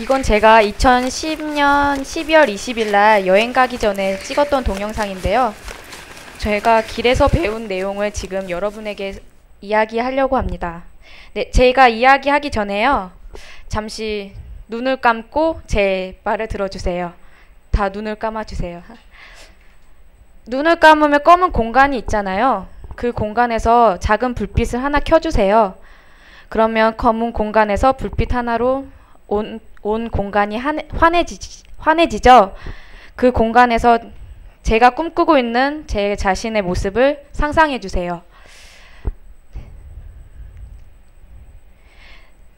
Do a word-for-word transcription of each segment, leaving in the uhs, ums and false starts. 이건 제가 이천십년 십이월 이십일 날 여행 가기 전에 찍었던 동영상인데요. 제가 길에서 배운 내용을 지금 여러분에게 이야기하려고 합니다. 네, 제가 이야기하기 전에요. 잠시 눈을 감고 제 말을 들어주세요. 다 눈을 감아주세요. 눈을 감으면 검은 공간이 있잖아요. 그 공간에서 작은 불빛을 하나 켜주세요. 그러면 검은 공간에서 불빛 하나로 온, 온 공간이 환해, 환해지, 환해지죠. 그 공간에서 제가 꿈꾸고 있는 제 자신의 모습을 상상해주세요.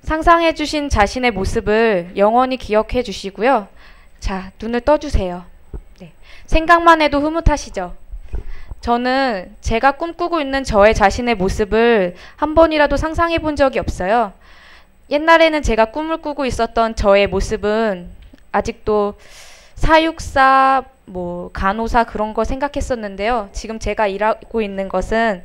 상상해주신 자신의 모습을 영원히 기억해주시고요. 자, 눈을 떠주세요. 네. 생각만 해도 흐뭇하시죠? 저는 제가 꿈꾸고 있는 저의 자신의 모습을 한 번이라도 상상해 본 적이 없어요. 옛날에는 제가 꿈을 꾸고 있었던 저의 모습은 아직도 사육사, 뭐 간호사 그런 거 생각했었는데요. 지금 제가 일하고 있는 것은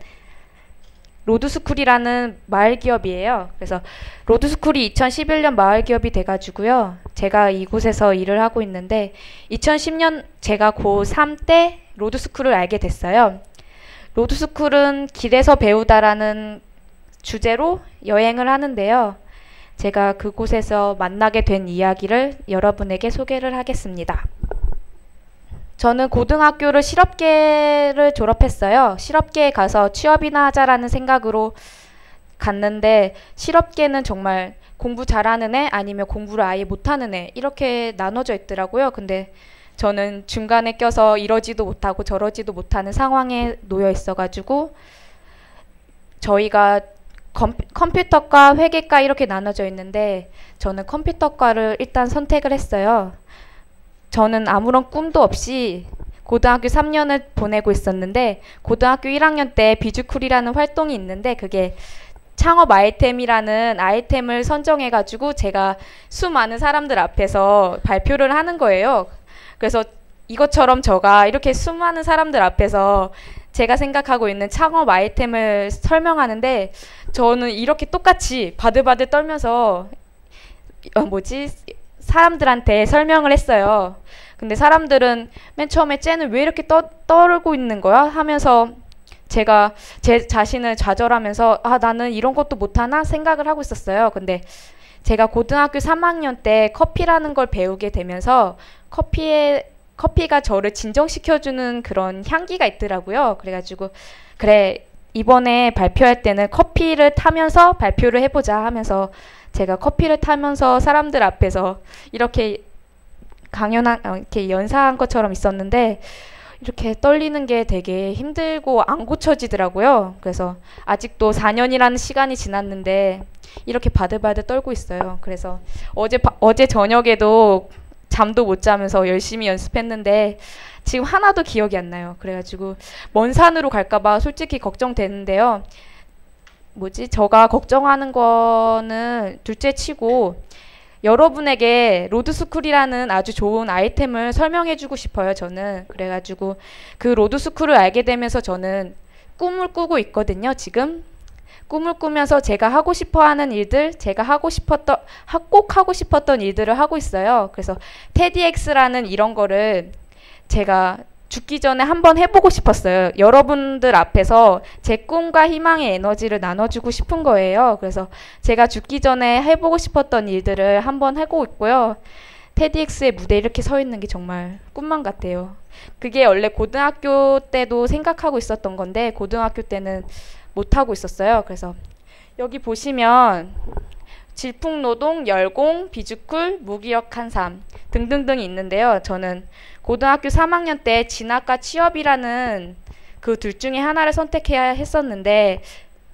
로드스쿨이라는 마을기업이에요. 그래서 로드스쿨이 이천십일년 마을기업이 돼가지고요. 제가 이곳에서 일을 하고 있는데 이천십년 제가 고삼 때 로드스쿨을 알게 됐어요. 로드스쿨은 길에서 배우다라는 주제로 여행을 하는데요. 제가 그곳에서 만나게 된 이야기를 여러분에게 소개를 하겠습니다. 저는 고등학교를 실업계를 졸업했어요. 실업계에 가서 취업이나 하자라는 생각으로 갔는데 실업계는 정말 공부 잘하는 애 아니면 공부를 아예 못하는 애 이렇게 나눠져 있더라고요. 근데 저는 중간에 껴서 이러지도 못하고 저러지도 못하는 상황에 놓여 있어가지고 저희가 컴퓨터과 회계과 이렇게 나눠져 있는데 저는 컴퓨터과를 일단 선택을 했어요. 저는 아무런 꿈도 없이 고등학교 삼 년을 보내고 있었는데 고등학교 일 학년 때 비주쿨이라는 활동이 있는데 그게 창업 아이템이라는 아이템을 선정해가지고 제가 수많은 사람들 앞에서 발표를 하는 거예요. 그래서 이것처럼 제가 이렇게 수많은 사람들 앞에서 제가 생각하고 있는 창업 아이템을 설명하는데 저는 이렇게 똑같이 바들바들 떨면서 어, 뭐지? 사람들한테 설명을 했어요. 근데 사람들은 맨 처음에 쟤는 왜 이렇게 떠, 떨고 있는 거야? 하면서 제가 제 자신을 좌절하면서 아 나는 이런 것도 못하나? 생각을 하고 있었어요. 근데 제가 고등학교 삼 학년 때 커피라는 걸 배우게 되면서 커피에 커피가 저를 진정시켜주는 그런 향기가 있더라고요. 그래가지고 그래 이번에 발표할 때는 커피를 타면서 발표를 해보자 하면서 제가 커피를 타면서 사람들 앞에서 이렇게 강연한 이렇게 연사한 것처럼 있었는데 이렇게 떨리는 게 되게 힘들고 안 고쳐지더라고요. 그래서 아직도 사 년이라는 시간이 지났는데 이렇게 바들바들 떨고 있어요. 그래서 어제 바, 어제 저녁에도 잠도 못 자면서 열심히 연습했는데 지금 하나도 기억이 안 나요. 그래가지고 먼 산으로 갈까봐 솔직히 걱정되는데요. 뭐지? 제가 걱정하는 거는 둘째 치고 여러분에게 로드스쿨이라는 아주 좋은 아이템을 설명해주고 싶어요. 저는 그래가지고 그 로드스쿨을 알게 되면서 저는 꿈을 꾸고 있거든요. 지금 꿈을 꾸면서 제가 하고 싶어하는 일들, 제가 하고 싶었던, 꼭 하고 싶었던 일들을 하고 있어요. 그래서 테디엑스라는 이런 거를 제가 죽기 전에 한번 해보고 싶었어요. 여러분들 앞에서 제 꿈과 희망의 에너지를 나눠주고 싶은 거예요. 그래서 제가 죽기 전에 해보고 싶었던 일들을 한번 하고 있고요. 테디엑스의 무대에 이렇게 서 있는 게 정말 꿈만 같아요. 그게 원래 고등학교 때도 생각하고 있었던 건데 고등학교 때는 못하고 있었어요. 그래서 여기 보시면 질풍노동, 열공, 비주쿨, 무기력한 삶 등등등이 있는데요. 저는 고등학교 삼 학년 때 진학과 취업이라는 그 둘 중에 하나를 선택해야 했었는데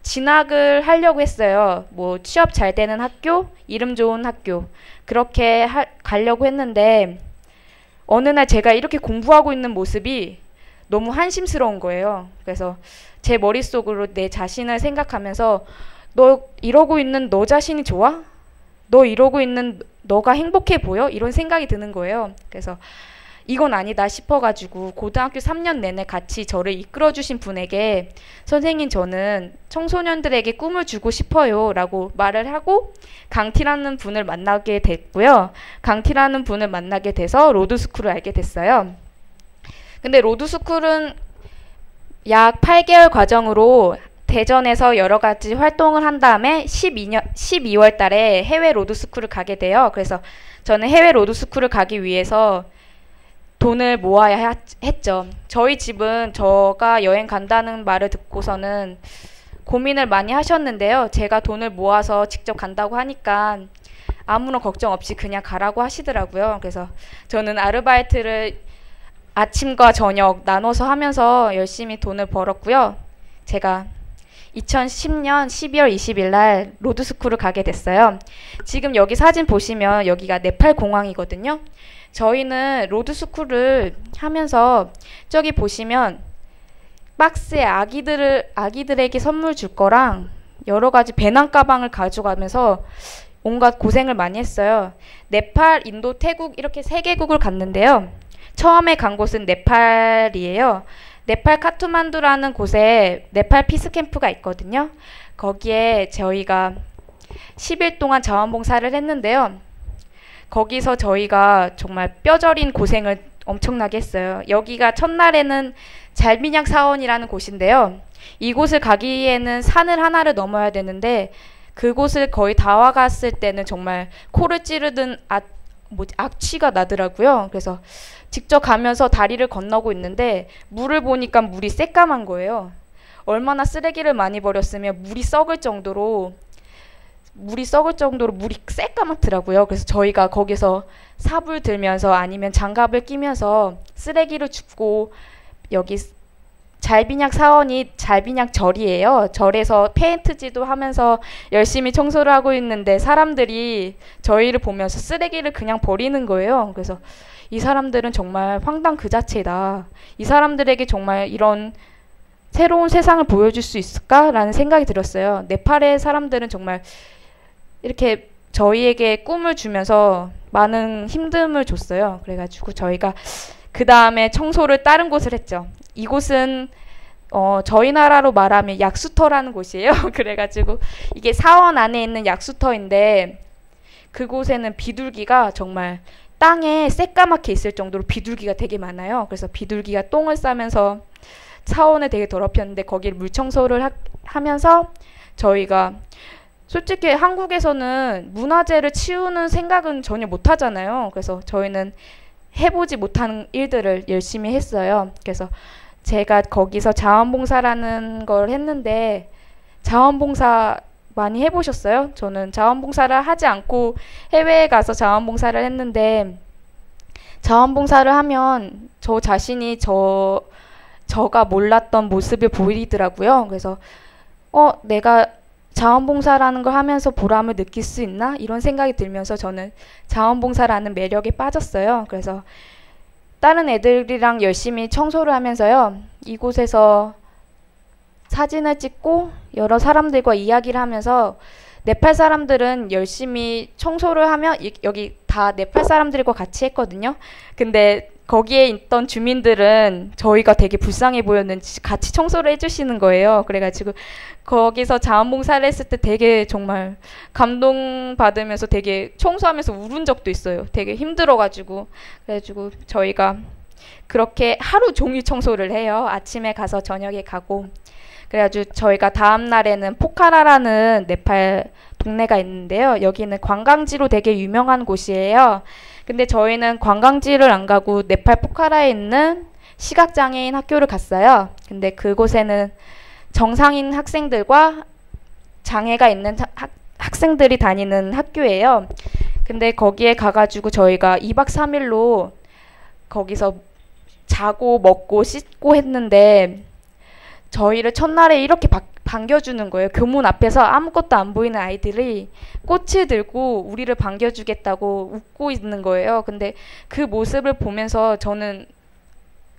진학을 하려고 했어요. 뭐 취업 잘 되는 학교, 이름 좋은 학교 그렇게 하, 가려고 했는데 어느 날 제가 이렇게 공부하고 있는 모습이 너무 한심스러운 거예요. 그래서 제 머릿속으로 내 자신을 생각하면서 너 이러고 있는 너 자신이 좋아? 너 이러고 있는 너가 행복해 보여? 이런 생각이 드는 거예요. 그래서 이건 아니다 싶어가지고 고등학교 삼 년 내내 같이 저를 이끌어주신 분에게 선생님 저는 청소년들에게 꿈을 주고 싶어요 라고 말을 하고 강티라는 분을 만나게 됐고요. 강티라는 분을 만나게 돼서 로드스쿨을 알게 됐어요. 근데 로드스쿨은 약 팔 개월 과정으로 대전에서 여러 가지 활동을 한 다음에 십이 년, 십이월 달에 해외 로드스쿨을 가게 돼요. 그래서 저는 해외 로드스쿨을 가기 위해서 돈을 모아야 했죠. 저희 집은 저가 여행 간다는 말을 듣고서는 고민을 많이 하셨는데요. 제가 돈을 모아서 직접 간다고 하니까 아무런 걱정 없이 그냥 가라고 하시더라고요. 그래서 저는 아르바이트를 아침과 저녁 나눠서 하면서 열심히 돈을 벌었고요. 제가 이천십 년 십이월 이십일 날 로드스쿨을 가게 됐어요. 지금 여기 사진 보시면 여기가 네팔 공항이거든요. 저희는 로드스쿨을 하면서 저기 보시면 박스에 아기들을, 아기들에게 선물 줄 거랑 여러 가지 배낭 가방을 가져가면서 온갖 고생을 많이 했어요. 네팔, 인도, 태국 이렇게 세 개국을 갔는데요. 처음에 간 곳은 네팔이에요. 네팔 카트만두라는 곳에 네팔 피스캠프가 있거든요. 거기에 저희가 십 일 동안 자원봉사를 했는데요. 거기서 저희가 정말 뼈저린 고생을 엄청나게 했어요. 여기가 첫날에는 잘민양 사원이라는 곳인데요. 이곳을 가기에는 산을 하나를 넘어야 되는데 그곳을 거의 다 와갔을 때는 정말 코를 찌르던 아, 뭐, 악취가 나더라고요. 그래서 직접 가면서 다리를 건너고 있는데 물을 보니까 물이 새까만 거예요. 얼마나 쓰레기를 많이 버렸으면 물이 썩을 정도로 물이 썩을 정도로 물이 새까맣더라고요. 그래서 저희가 거기서 삽을 들면서 아니면 장갑을 끼면서 쓰레기를 줍고 여기 잘빈약 사원이 잘빈약 절이에요. 절에서 페인트지도 하면서 열심히 청소를 하고 있는데 사람들이 저희를 보면서 쓰레기를 그냥 버리는 거예요. 그래서 이 사람들은 정말 황당 그 자체다. 이 사람들에게 정말 이런 새로운 세상을 보여줄 수 있을까라는 생각이 들었어요. 네팔의 사람들은 정말 이렇게 저희에게 꿈을 주면서 많은 힘듦을 줬어요. 그래가지고 저희가 그 다음에 청소를 다른 곳을 했죠. 이곳은 어, 저희 나라로 말하면 약수터라는 곳이에요. 그래가지고 이게 사원 안에 있는 약수터인데 그곳에는 비둘기가 정말 땅에 새까맣게 있을 정도로 비둘기가 되게 많아요. 그래서 비둘기가 똥을 싸면서 사원을 되게 더럽혔는데 거기를 물청소를 하, 하면서 저희가 솔직히 한국에서는 문화재를 치우는 생각은 전혀 못하잖아요. 그래서 저희는 해보지 못한 일들을 열심히 했어요. 그래서 제가 거기서 자원봉사라는 걸 했는데 자원봉사 많이 해보셨어요? 저는 자원봉사를 하지 않고 해외에 가서 자원봉사를 했는데 자원봉사를 하면 저 자신이 저, 저가 몰랐던 모습이 보이더라고요. 그래서 어, 내가 자원봉사라는 걸 하면서 보람을 느낄 수 있나? 이런 생각이 들면서 저는 자원봉사라는 매력에 빠졌어요. 그래서 다른 애들이랑 열심히 청소를 하면서요. 이곳에서 사진을 찍고 여러 사람들과 이야기를 하면서 네팔 사람들은 열심히 청소를 하며 이, 여기 다 네팔 사람들과 같이 했거든요. 근데 거기에 있던 주민들은 저희가 되게 불쌍해 보였는지 같이 청소를 해주시는 거예요. 그래가지고 거기서 자원봉사를 했을 때 되게 정말 감동받으면서 되게 청소하면서 울은 적도 있어요. 되게 힘들어가지고. 그래가지고 저희가 그렇게 하루 종일 청소를 해요. 아침에 가서 저녁에 가고. 그래가지고 저희가 다음 날에는 포카라라는 네팔 동네가 있는데요. 여기는 관광지로 되게 유명한 곳이에요. 근데 저희는 관광지를 안 가고 네팔 포카라에 있는 시각장애인 학교를 갔어요. 근데 그곳에는 정상인 학생들과 장애가 있는 하, 학생들이 다니는 학교예요. 근데 거기에 가가지고 저희가 이 박 삼 일로 거기서 자고 먹고 씻고 했는데 저희를 첫날에 이렇게 바, 반겨주는 거예요. 교문 앞에서 아무것도 안 보이는 아이들이 꽃을 들고 우리를 반겨주겠다고 웃고 있는 거예요. 근데 그 모습을 보면서 저는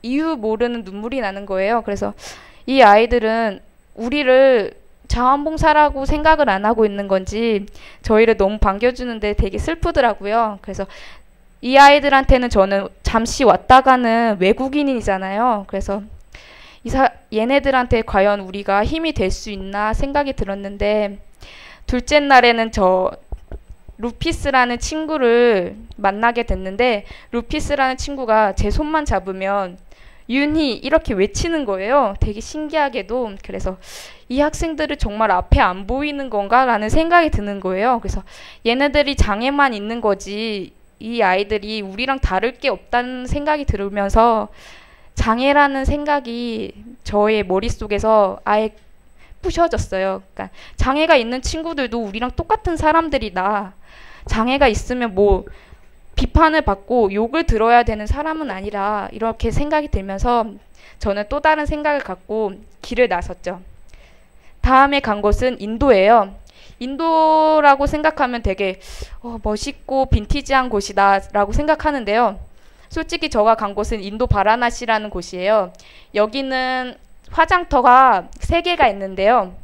이유 모르는 눈물이 나는 거예요. 그래서 이 아이들은 우리를 자원봉사라고 생각을 안 하고 있는 건지 저희를 너무 반겨주는데 되게 슬프더라고요. 그래서 이 아이들한테는 저는 잠시 왔다 가는 외국인이잖아요. 그래서 이사, 얘네들한테 과연 우리가 힘이 될 수 있나 생각이 들었는데, 둘째 날에는 저 루피스라는 친구를 만나게 됐는데, 루피스라는 친구가 제 손만 잡으면 윤희 이렇게 외치는 거예요. 되게 신기하게도. 그래서 이 학생들을 정말 앞에 안 보이는 건가 라는 생각이 드는 거예요. 그래서 얘네들이 장애만 있는 거지 이 아이들이 우리랑 다를 게 없다는 생각이 들으면서 장애라는 생각이 저의 머릿속에서 아예 부셔졌어요. 그러니까 장애가 있는 친구들도 우리랑 똑같은 사람들이다. 장애가 있으면 뭐 비판을 받고 욕을 들어야 되는 사람은 아니라, 이렇게 생각이 들면서 저는 또 다른 생각을 갖고 길을 나섰죠. 다음에 간 곳은 인도예요. 인도라고 생각하면 되게 어, 멋있고 빈티지한 곳이다 라고 생각하는데요. 솔직히 제가 간 곳은 인도 바라나시라는 곳이에요. 여기는 화장터가 세 개가 있는데요.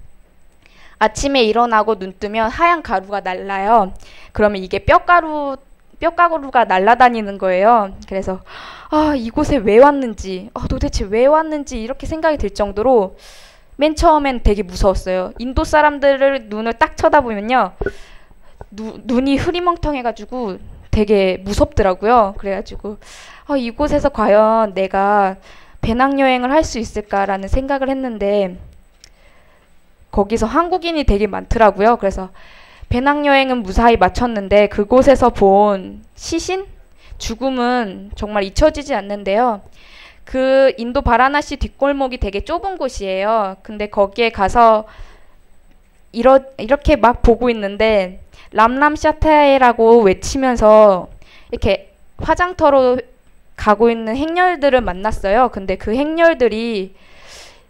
아침에 일어나고 눈 뜨면 하얀 가루가 날라요. 그러면 이게 뼈가루 뼈가루가 날아다니는 거예요. 그래서 아, 이곳에 왜 왔는지, 아, 도대체 왜 왔는지 이렇게 생각이 들 정도로 맨 처음엔 되게 무서웠어요. 인도 사람들을 눈을 딱 쳐다보면요, 누, 눈이 흐리멍텅해가지고 되게 무섭더라고요. 그래가지고 아, 이곳에서 과연 내가 배낭여행을 할 수 있을까라는 생각을 했는데, 거기서 한국인이 되게 많더라고요. 그래서 배낭여행은 무사히 마쳤는데 그곳에서 본 시신? 죽음은 정말 잊혀지지 않는데요. 그 인도 바라나시 뒷골목이 되게 좁은 곳이에요. 근데 거기에 가서 이러, 이렇게 막 보고 있는데 람람 샤타에라고 외치면서 이렇게 화장터로 가고 있는 행렬들을 만났어요. 근데 그 행렬들이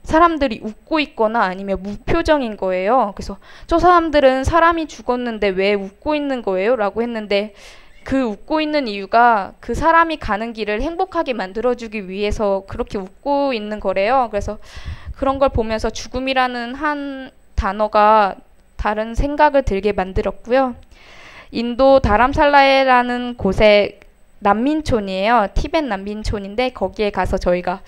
사람들이 웃고 있거나 아니면 무표정인 거예요. 그래서 저 사람들은 사람이 죽었는데 왜 웃고 있는 거예요? 라고 했는데, 그 웃고 있는 이유가 그 사람이 가는 길을 행복하게 만들어주기 위해서 그렇게 웃고 있는 거래요. 그래서 그런 걸 보면서 죽음이라는 한 단어가 다른 생각을 들게 만들었고요. 인도 다람살라에라는 곳에 난민촌이에요. 티벳 난민촌인데 거기에 가서 저희가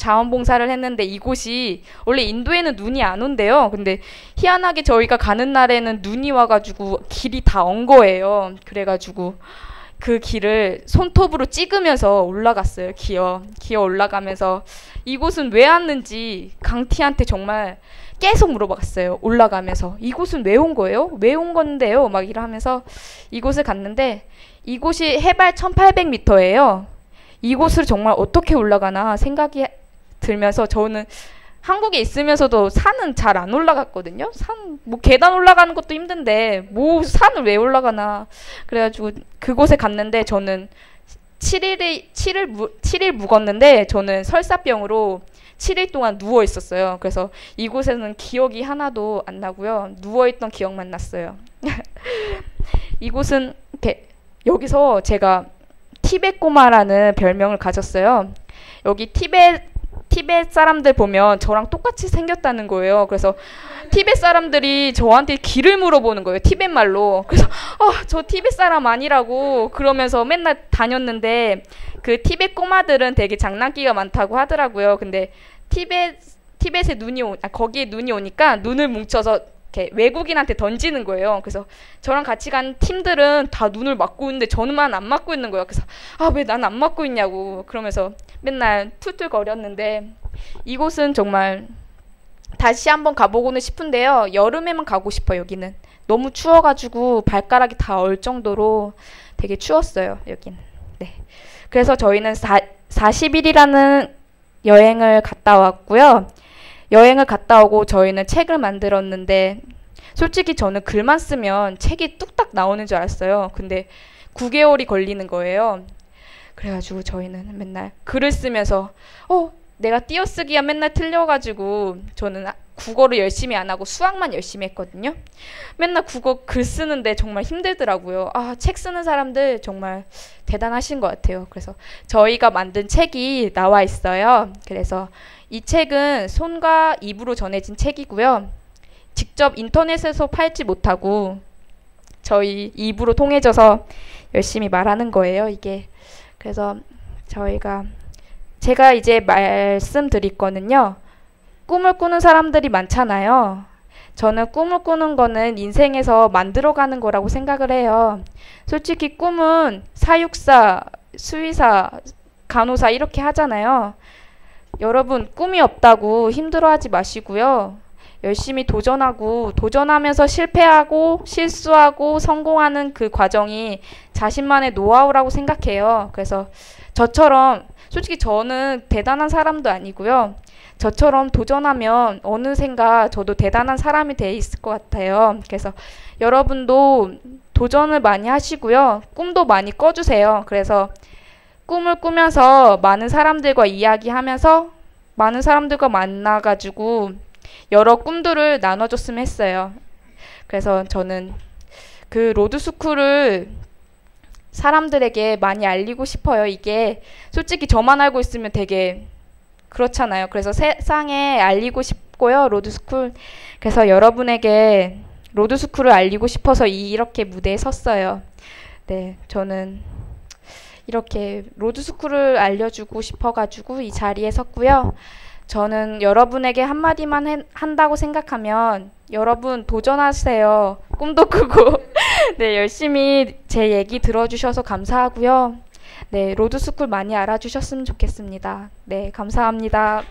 자원봉사를 했는데, 이곳이 원래 인도에는 눈이 안 온대요. 근데 희한하게 저희가 가는 날에는 눈이 와가지고 길이 다 언 거예요. 그래가지고 그 길을 손톱으로 찍으면서 올라갔어요. 기어 기어 올라가면서 이곳은 왜 왔는지 강티한테 정말 계속 물어봤어요. 올라가면서 이곳은 왜 온 거예요? 왜 온 건데요? 막 이러면서 이곳을 갔는데, 이곳이 해발 천팔백 미터예요. 이곳을 정말 어떻게 올라가나 생각이 들면서, 저는 한국에 있으면서도 산은 잘 안 올라갔거든요. 산, 뭐 계단 올라가는 것도 힘든데 뭐 산을 왜 올라가나. 그래가지고 그곳에 갔는데 저는 칠 일이, 칠 일, 칠 일 묵었는데 저는 설사병으로 칠 일 동안 누워 있었어요. 그래서 이곳에는 기억이 하나도 안 나고요. 누워있던 기억만 났어요. 이곳은 이렇게, 여기서 제가 티벳 꼬마라는 별명을 가졌어요. 여기 티벳, 티벳 사람들 보면 저랑 똑같이 생겼다는 거예요. 그래서 티벳 사람들이 저한테 길을 물어보는 거예요. 티벳 말로. 그래서 어, 저 티벳 사람 아니라고 그러면서 맨날 다녔는데, 그 티벳 꼬마들은 되게 장난기가 많다고 하더라고요. 근데 티벳, 티벳에 눈이 오, 아, 거기에 눈이 오니까 눈을 뭉쳐서 이렇게 외국인한테 던지는 거예요. 그래서 저랑 같이 간 팀들은 다 눈을 맞고 있는데 저만 안 맞고 있는 거예요. 그래서 아, 왜 난 안 맞고 있냐고 그러면서 맨날 툴툴거렸는데, 이곳은 정말 다시 한번 가보고는 싶은데요. 여름에만 가고 싶어요. 여기는 너무 추워가지고 발가락이 다 얼 정도로 되게 추웠어요. 여긴. 네. 그래서 저희는 사십 일이라는 여행을 갔다 왔고요. 여행을 갔다 오고 저희는 책을 만들었는데, 솔직히 저는 글만 쓰면 책이 뚝딱 나오는 줄 알았어요. 근데 구 개월이 걸리는 거예요. 그래가지고 저희는 맨날 글을 쓰면서 어, 내가 띄어쓰기가 맨날 틀려가지고 저는 국어를 열심히 안 하고 수학만 열심히 했거든요. 맨날 국어 글 쓰는데 정말 힘들더라고요. 아, 책 쓰는 사람들 정말 대단하신 것 같아요. 그래서 저희가 만든 책이 나와 있어요. 그래서 이 책은 손과 입으로 전해진 책이고요. 직접 인터넷에서 팔지 못하고 저희 입으로 통해져서 열심히 말하는 거예요, 이게. 그래서 저희가 제가 이제 말씀드릴 거는요, 꿈을 꾸는 사람들이 많잖아요. 저는 꿈을 꾸는 거는 인생에서 만들어가는 거라고 생각을 해요. 솔직히 꿈은 사육사, 수의사, 간호사 이렇게 하잖아요. 여러분, 꿈이 없다고 힘들어하지 마시고요. 열심히 도전하고, 도전하면서 실패하고 실수하고 성공하는 그 과정이 자신만의 노하우라고 생각해요. 그래서 저처럼, 솔직히 저는 대단한 사람도 아니고요. 저처럼 도전하면 어느샌가 저도 대단한 사람이 돼 있을 것 같아요. 그래서 여러분도 도전을 많이 하시고요. 꿈도 많이 꿔주세요. 그래서 꿈을 꾸면서 많은 사람들과 이야기하면서 많은 사람들과 만나가지고 여러 꿈들을 나눠줬으면 했어요. 그래서 저는 그 로드스쿨을 사람들에게 많이 알리고 싶어요. 이게 솔직히 저만 알고 있으면 되게 그렇잖아요. 그래서 세상에 알리고 싶고요, 로드스쿨. 그래서 여러분에게 로드스쿨을 알리고 싶어서 이렇게 무대에 섰어요. 네, 저는 이렇게 로드스쿨을 알려주고 싶어가지고 이 자리에 섰고요. 저는 여러분에게 한마디만 해, 한다고 생각하면, 여러분 도전하세요. 꿈도 꾸고. 네, 열심히 제 얘기 들어주셔서 감사하고요. 네, 로드스쿨 많이 알아주셨으면 좋겠습니다. 네, 감사합니다.